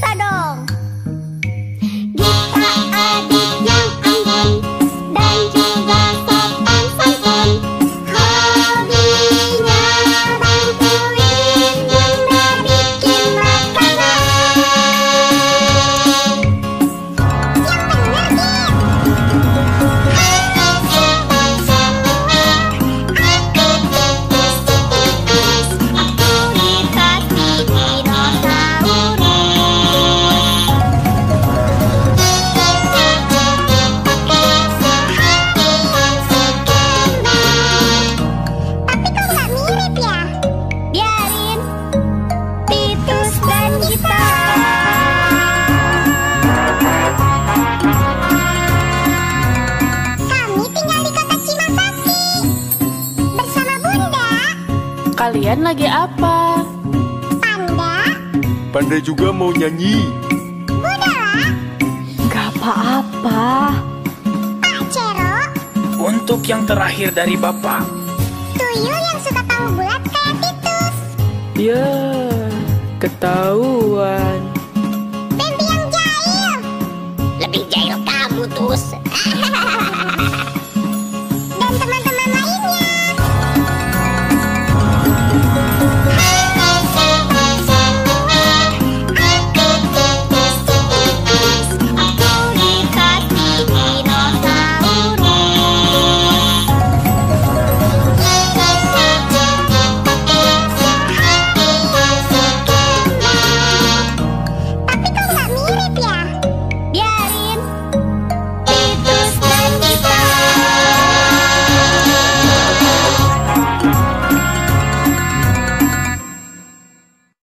Gita dong. Gita adik yang anggun dan juga sopan santun, hobinya bantuin Bunda bikin makanan. Yang bener Gita. Kalian lagi apa? Panda. Panda juga mau nyanyi. Udahlah. Gak apa-apa. Pak Cero. Untuk yang terakhir dari Bapak. Tuyul yang suka tahu bulat kayak Titus. Ya, ketahuan.